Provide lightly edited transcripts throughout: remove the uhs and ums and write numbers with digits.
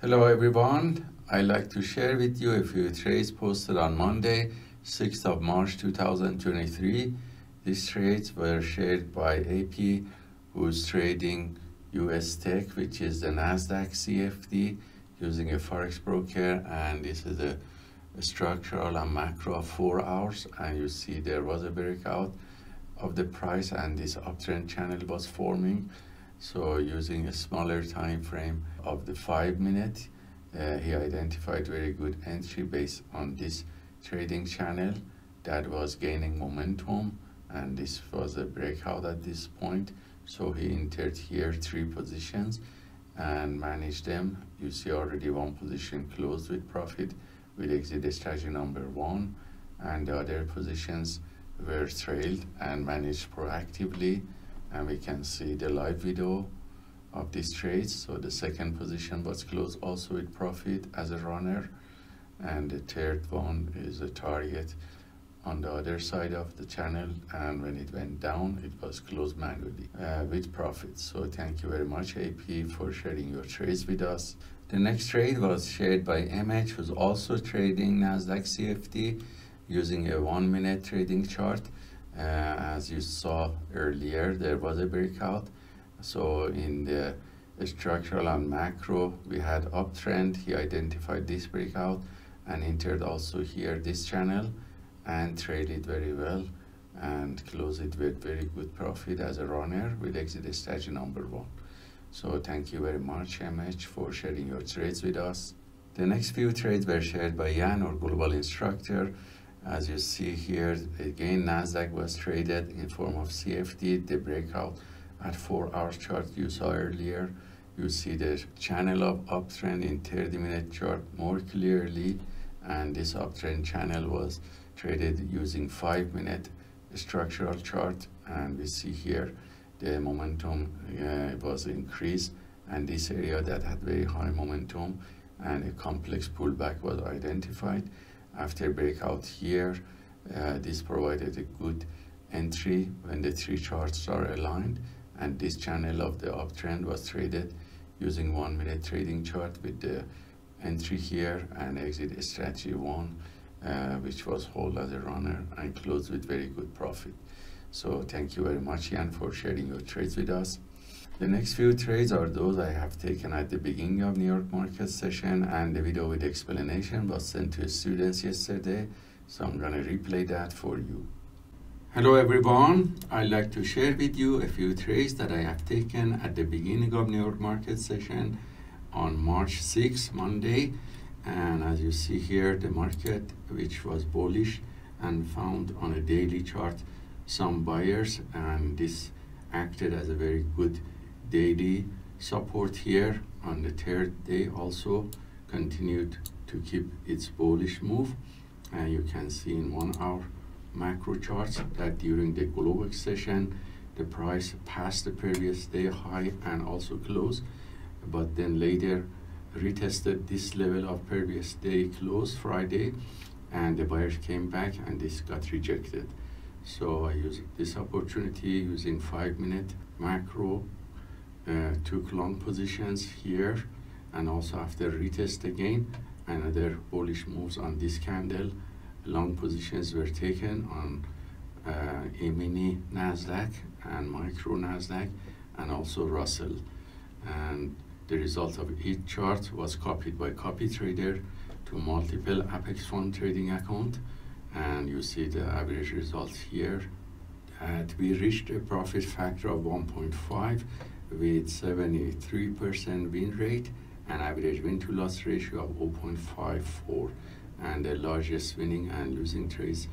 Hello everyone, I'd like to share with you a few trades posted on Monday, 6th of March 2023. These trades were shared by AP, who's trading US Tech, which is the Nasdaq CFD, using a forex broker, and this is a structural and macro 4 hours, and you see there was a breakout of the price and this uptrend channel was forming. So using a smaller time frame of the 5 minute, he identified very good entry based on this trading channel that was gaining momentum, and this was a breakout at this point. So he entered here 3 positions and managed them. You see already 1 position closed with profit with exit strategy number 1, and the other positions were trailed and managed proactively. And we can see the live video of these trades. So the 2nd position was closed also with profit as a runner, and the 3rd one is a target on the other side of the channel, and when it went down it was closed manually with profit. So thank you very much, AP, for sharing your trades with us. The next trade was shared by MH, who's also trading Nasdaq CFD using a 1 minute trading chart. As you saw earlier, there was a breakout. So in the structural and macro, we had uptrend. He identified this breakout and entered also here this channel and traded very well and closed it with very good profit as a runner with exit strategy number 1. So thank you very much, MH, for sharing your trades with us. The next few trades were shared by Jan, our global instructor. As you see here, again, Nasdaq was traded in form of CFD, the breakout at 4 hour chart you saw earlier. You see the channel of uptrend in 30-minute chart more clearly, and this uptrend channel was traded using 5-minute structural chart, and we see here the momentum was increased, and this area that had very high momentum and a complex pullback was identified. After breakout here, this provided a good entry when the 3 charts are aligned, and this channel of the uptrend was traded using 1 minute trading chart with the entry here and exit strategy 1, which was hold as a runner and closed with very good profit. So thank you very much, Ian, for sharing your trades with us. The next few trades are those I have taken at the beginning of New York market session, and the video with explanation was sent to students yesterday, so I'm going to replay that for you. Hello everyone, I'd like to share with you a few trades that I have taken at the beginning of New York market session on March 6, Monday. And as you see here, the market, which was bullish and found on a daily chart some buyers, and this acted as a very good daily support here. On the 3rd day also continued to keep its bullish move, and you can see in 1 hour macro charts that during the global session the price passed the previous day high and also closed, but then later retested this level of previous day close Friday, and the buyers came back and this got rejected. So I used this opportunity using 5-minute macro, took long positions here, and also after retest again, another bullish moves on this candle. Long positions were taken on Emini Nasdaq and micro Nasdaq and also Russell, and the result of each chart was copied by copy trader to multiple Apex fund trading account, and you see the average result here that we reached a profit factor of 1.5 with 73% win rate and average win to loss ratio of 0.54, and the largest winning and losing trades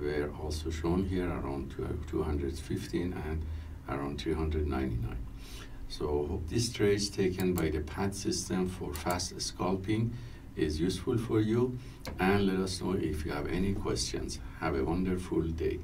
were also shown here, around 215 and around 399. So hope these trades taken by the PAT system for fast scalping is useful for you, and let us know if you have any questions. Have a wonderful day.